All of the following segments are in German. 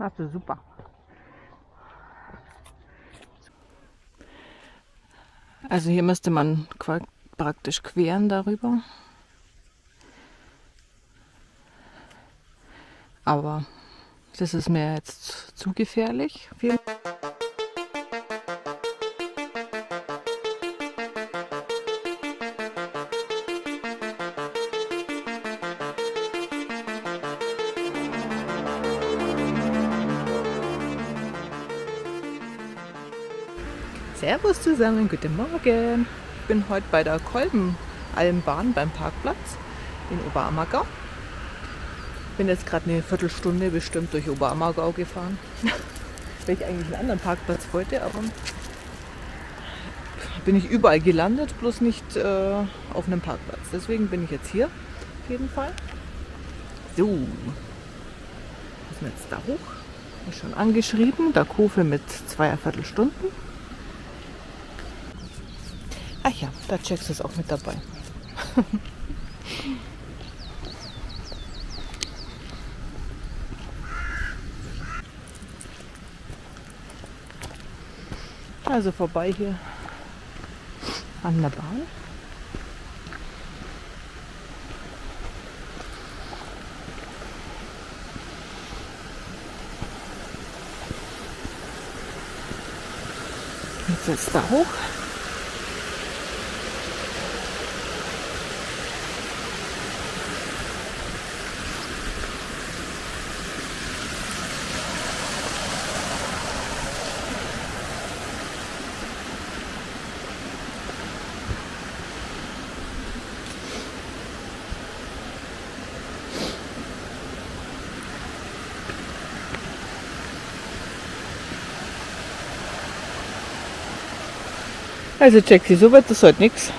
Das ist super. Also hier müsste man praktisch queren darüber. Aber das ist mir jetzt zu gefährlich. Servus zusammen, guten Morgen! Ich bin heute bei der Kolbenalmbahn beim Parkplatz in Oberammergau. Ich bin jetzt gerade eine Viertelstunde bestimmt durch Oberammergau gefahren, weil ich eigentlich einen anderen Parkplatz wollte, aber bin ich überall gelandet, bloß nicht auf einem Parkplatz. Deswegen bin ich jetzt hier, auf jeden Fall. So, müssen wir jetzt da hoch. Ist schon angeschrieben, der Kofel mit 2,25 Stunden. Ach ja, da checkst du es auch mit dabei. Also vorbei hier an der Bahn. Jetzt geht's da hoch. Also check sie, so weit, das ist heute nichts.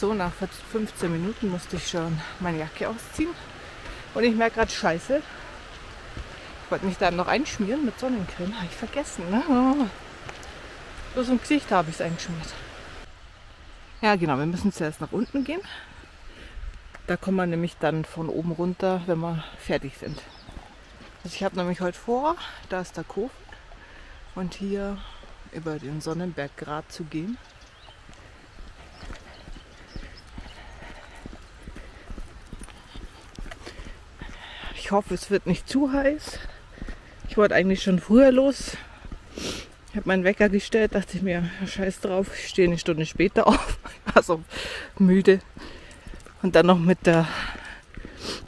So, nach 15 Minuten musste ich schon meine Jacke ausziehen und ich merke gerade, scheiße, ich wollte mich dann noch einschmieren mit Sonnencreme, habe ich vergessen, ne? Bloß im Gesicht habe ich es eingeschmiert. Ja genau, wir müssen zuerst nach unten gehen, da kommen wir nämlich dann von oben runter, wenn wir fertig sind. Also ich habe nämlich heute vor, da ist der Kofel und hier über den Sonnenberggrat zu gehen. Ich hoffe, es wird nicht zu heiß. Ich wollte eigentlich schon früher los. Ich habe meinen Wecker gestellt, dachte ich mir, scheiß drauf, ich stehe eine Stunde später auf. Ich war so müde. Und dann noch da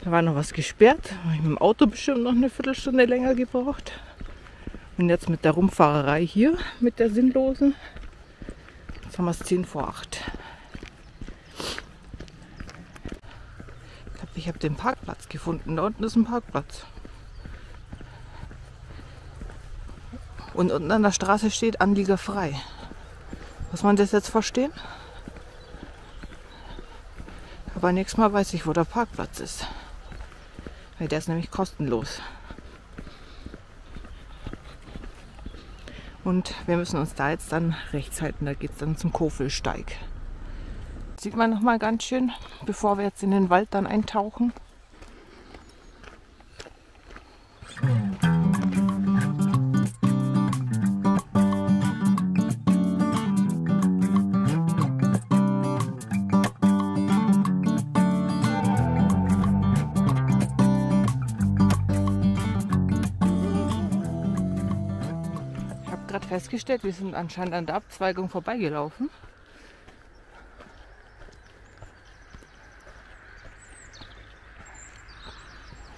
war noch was gesperrt. Da habe ich mit dem Auto bestimmt noch eine Viertelstunde länger gebraucht. Und jetzt mit der Rumfahrerei hier, mit der sinnlosen. Jetzt haben wir es 10 vor 8. Ich habe den Parkplatz gefunden. Da unten ist ein Parkplatz. Und unten an der Straße steht Anlieger frei. Muss man das jetzt verstehen? Aber nächstes Mal weiß ich, wo der Parkplatz ist. Weil der ist nämlich kostenlos. Und wir müssen uns da jetzt dann rechts halten. Da geht es dann zum Kofelsteig. Sieht man noch mal ganz schön, bevor wir jetzt in den Wald dann eintauchen. Ich habe gerade festgestellt, wir sind anscheinend an der Abzweigung vorbeigelaufen.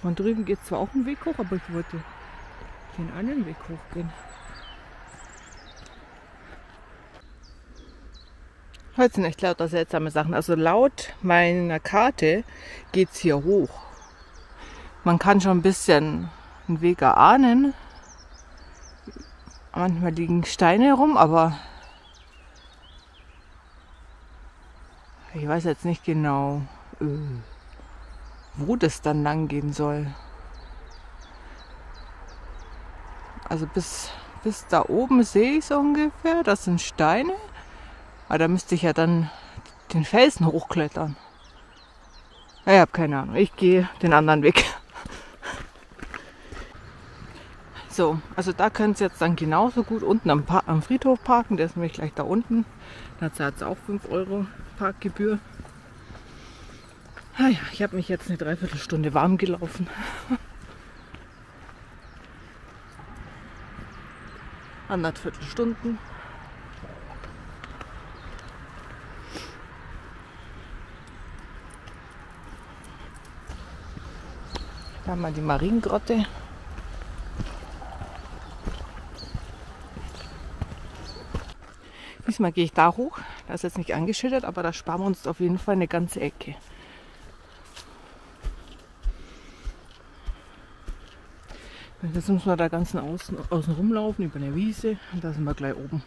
Von drüben geht zwar auch einen Weg hoch, aber ich wollte den anderen Weg hochgehen. Heute sind echt lauter seltsame Sachen. Also laut meiner Karte geht es hier hoch. Man kann schon ein bisschen einen Weg erahnen. Manchmal liegen Steine rum, aber ich weiß jetzt nicht genau, wo das dann lang gehen soll. Also bis da oben sehe ich so ungefähr, das sind Steine. Aber da müsste ich ja dann den Felsen hochklettern. Ich habe keine Ahnung, ich gehe den anderen Weg. So, also da könnt ihr jetzt dann genauso gut unten am Friedhof parken, der ist nämlich gleich da unten. Da zahlt es auch 5 Euro Parkgebühr. Naja, ich habe mich jetzt eine Dreiviertelstunde warm gelaufen. Anderthalb Stunden. Da haben wir die Mariengrotte. Diesmal gehe ich da hoch. Das ist jetzt nicht angeschildert, aber da sparen wir uns auf jeden Fall eine ganze Ecke. Jetzt müssen wir da ganz außen rumlaufen über eine Wiese und da sind wir gleich oben.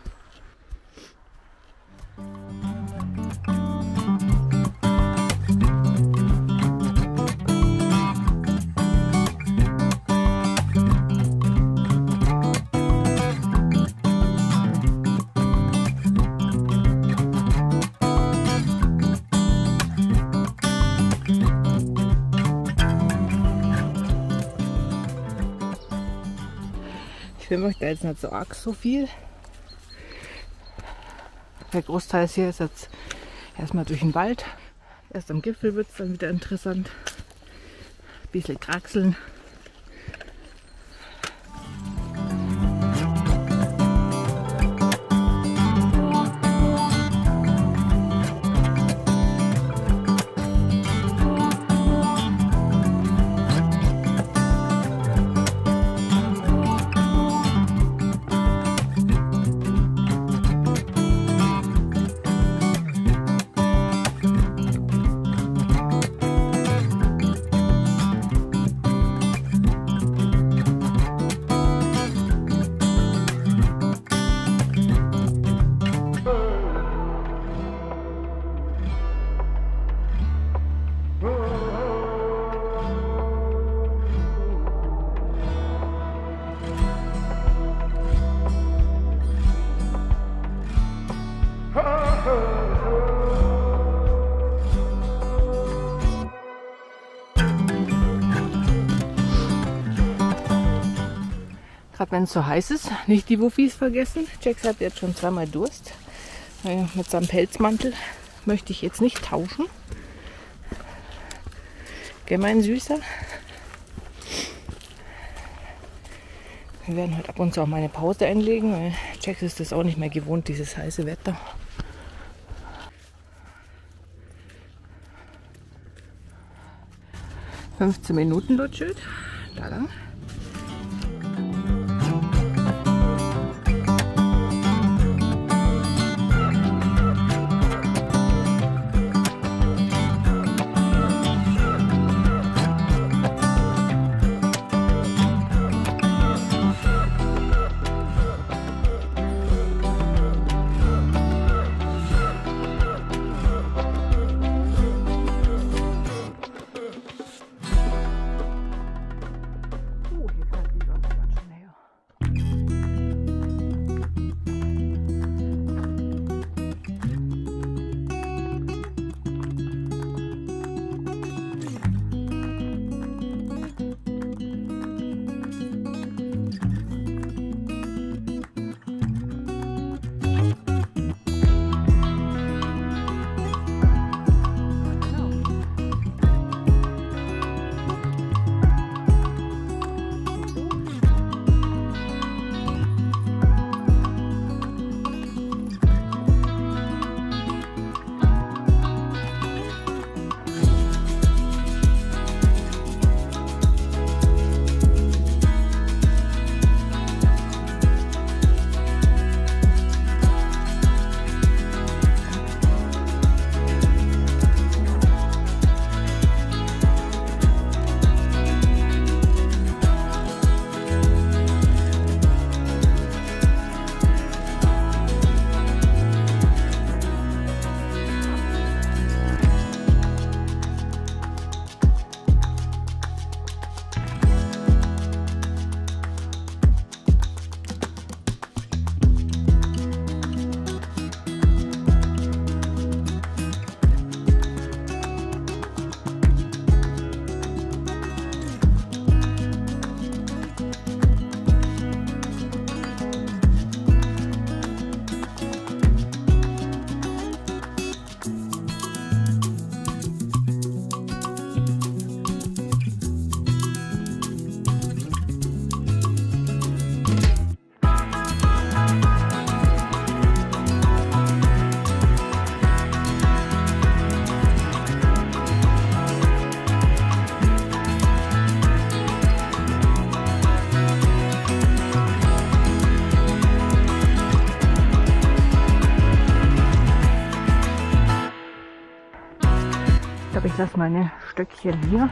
Ich filme euch da jetzt nicht so arg so viel. Der Großteil hier ist jetzt erstmal durch den Wald. Erst am Gipfel wird es dann wieder interessant. Ein bisschen kraxeln. Gerade wenn es so heiß ist, nicht die Wuffis vergessen. Jax hat jetzt schon zweimal Durst. Mit seinem Pelzmantel möchte ich jetzt nicht tauschen. Gell, mein Süßer? Wir werden heute ab und zu auch mal eine Pause einlegen, weil Jax ist das auch nicht mehr gewohnt, dieses heiße Wetter. ...15 Minuten dort schön, da lang. lasse meine Stöckchen hier.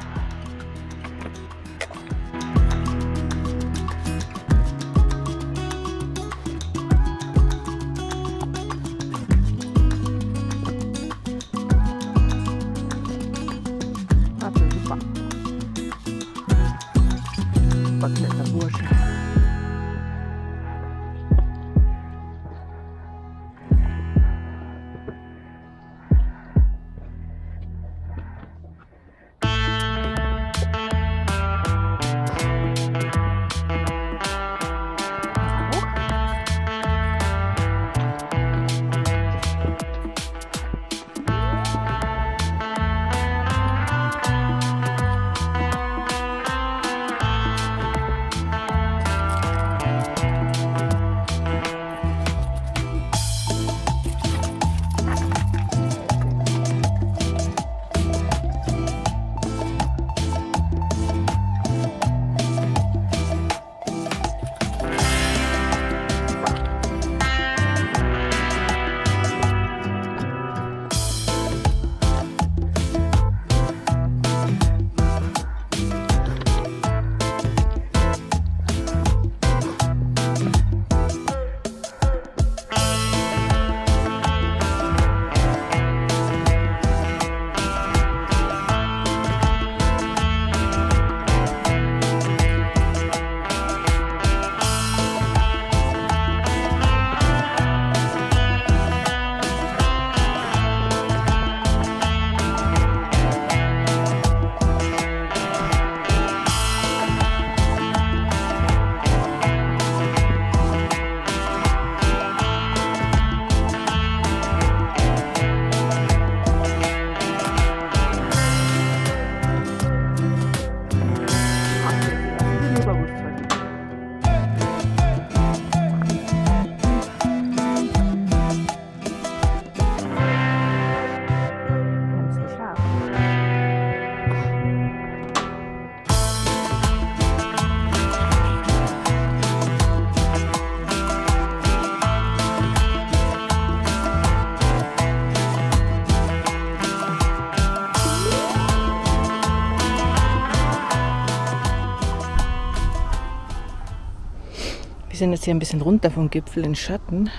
Wir sind jetzt hier ein bisschen runter vom Gipfel in Schatten.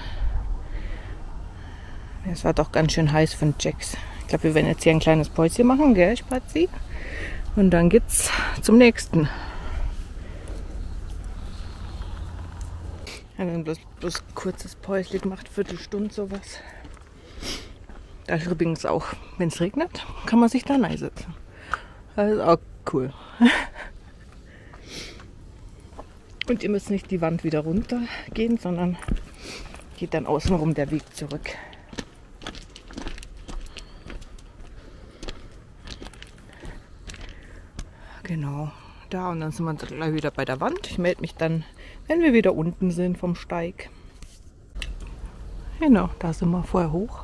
Es war doch ganz schön heiß von Jacks. Ich glaube, wir werden jetzt hier ein kleines Päuschen machen, gell, Spazi? Und dann geht's zum nächsten. Ich habe bloß ein kurzes Päuschen gemacht, Viertelstunde sowas. Da ist übrigens auch, wenn es regnet, kann man sich da reinsetzen. Das ist auch cool. Und ihr müsst nicht die Wand wieder runter gehen, sondern geht dann außenrum der Weg zurück. Genau, da und dann sind wir gleich wieder bei der Wand. Ich melde mich dann, wenn wir wieder unten sind vom Steig. Genau, da sind wir vorher hoch.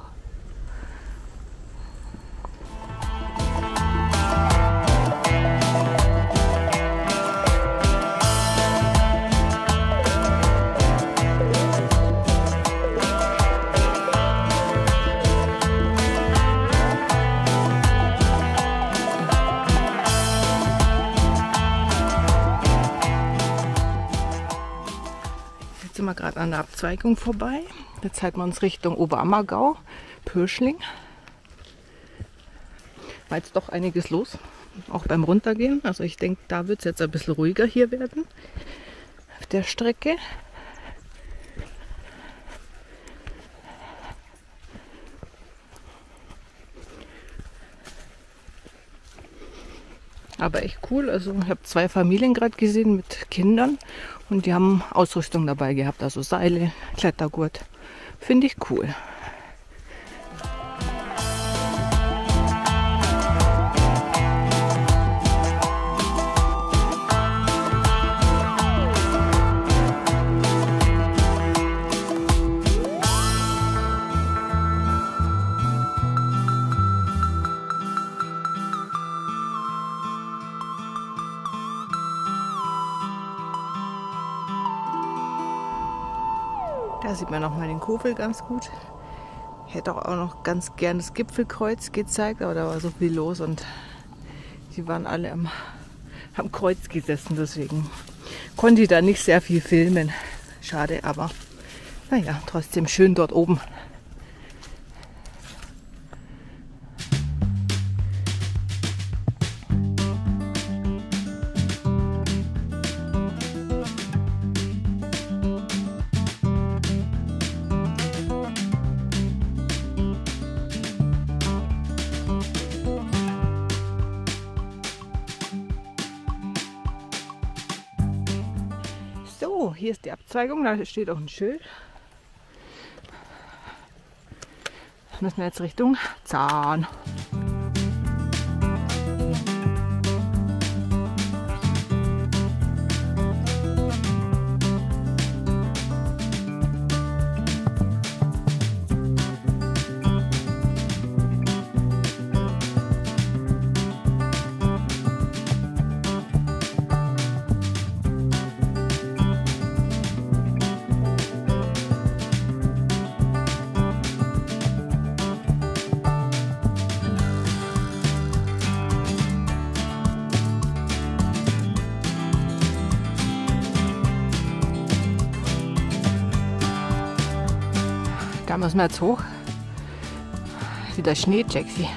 Sind wir gerade an der Abzweigung vorbei. Jetzt halten wir uns Richtung Oberammergau, Pürschling. War jetzt doch einiges los, auch beim Runtergehen. Also ich denke, da wird es jetzt ein bisschen ruhiger hier werden, auf der Strecke. Aber echt cool, also ich habe 2 Familien gerade gesehen mit Kindern und die haben Ausrüstung dabei gehabt, also Seile, Klettergurt, finde ich cool. Da sieht man auch mal den Kofel ganz gut. Ich hätte auch noch ganz gern das Gipfelkreuz gezeigt, aber da war so viel los und die waren alle am Kreuz gesessen, deswegen konnte ich da nicht sehr viel filmen. Schade, aber naja, trotzdem schön dort oben. So, hier ist die Abzweigung, da steht auch ein Schild. Da müssen wir jetzt Richtung Zahn. Da müssen wir jetzt hoch. Wieder Schnee-Taxi.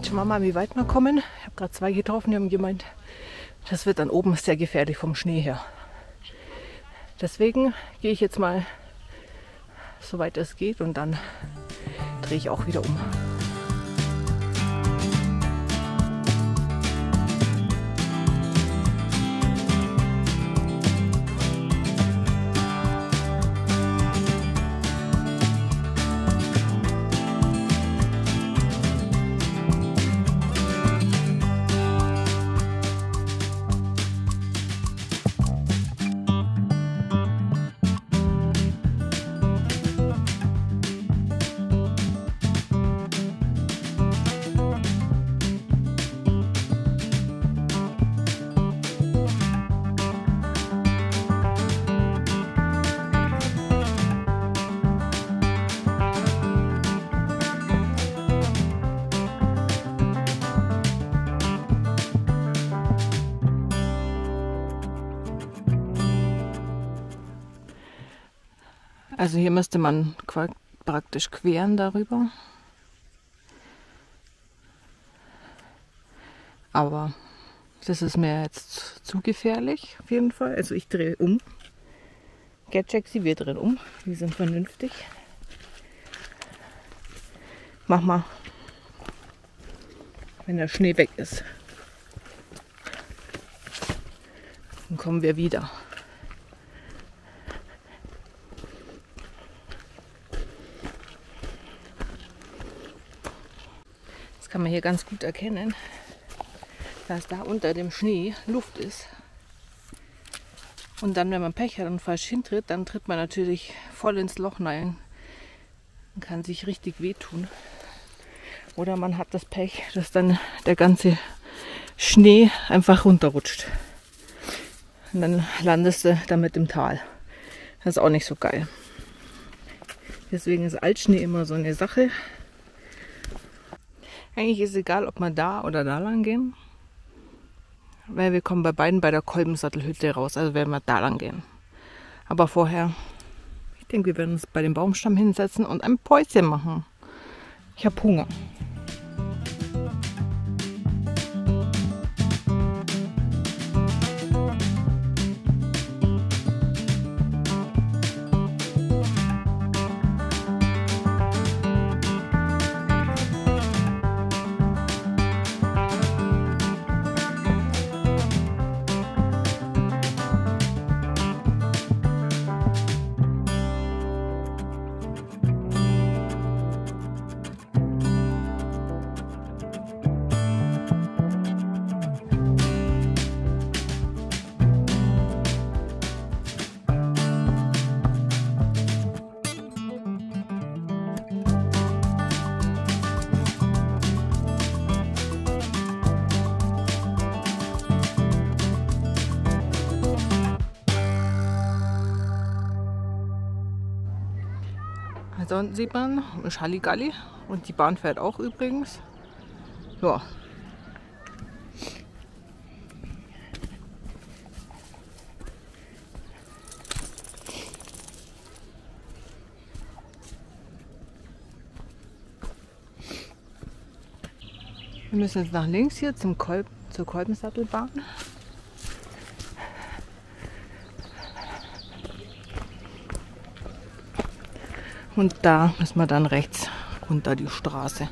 Schauen wir mal, wie weit wir kommen. Ich habe gerade zwei getroffen, die haben gemeint, das wird dann oben sehr gefährlich vom Schnee her. Deswegen gehe ich jetzt mal so weit es geht und dann drehe ich auch wieder um. Also hier müsste man praktisch queren darüber. Aber das ist mir jetzt zu gefährlich auf jeden Fall. Also ich drehe um. Get-Jaxi, wir drehen um. Wir sind vernünftig. Mach mal, wenn der Schnee weg ist. Dann kommen wir wieder. Kann man hier ganz gut erkennen, dass da unter dem Schnee Luft ist. Und dann, wenn man Pech hat und falsch hintritt, dann tritt man natürlich voll ins Loch rein. Man kann sich richtig wehtun. Oder man hat das Pech, dass dann der ganze Schnee einfach runterrutscht. Und dann landest du damit im Tal. Das ist auch nicht so geil. Deswegen ist Altschnee immer so eine Sache. Eigentlich ist es egal, ob wir da oder da lang gehen, weil wir kommen bei beiden bei der Kolbensattelhütte raus, also werden wir da lang gehen. Aber vorher, ich denke, wir werden uns bei dem Baumstamm hinsetzen und ein Päuschen machen. Ich habe Hunger. Sonst sieht man Halligalli und die Bahn fährt auch übrigens. Ja. Wir müssen jetzt nach links hier zur Kolbensattelbahn. Und da müssen wir dann rechts runter die Straße.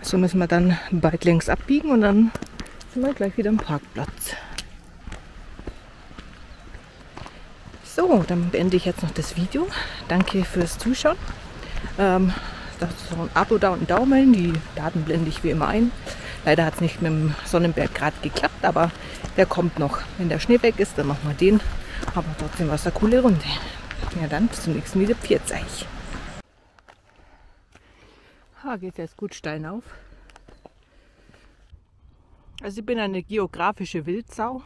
So müssen wir dann weit links abbiegen und dann sind wir gleich wieder am Parkplatz. So, dann beende ich jetzt noch das Video. Danke fürs Zuschauen. Dazu ein Abo da und einen Daumen, die Daten blende ich wie immer ein. Leider hat es nicht mit dem Sonnenberggrat geklappt, aber der kommt noch. Wenn der Schnee weg ist, dann machen wir den. Aber trotzdem war es eine coole Runde. Ja dann, bis zum nächsten Video. Pfiat's euch. Ah, geht jetzt gut steil auf. Also ich bin eine geografische Wildsau.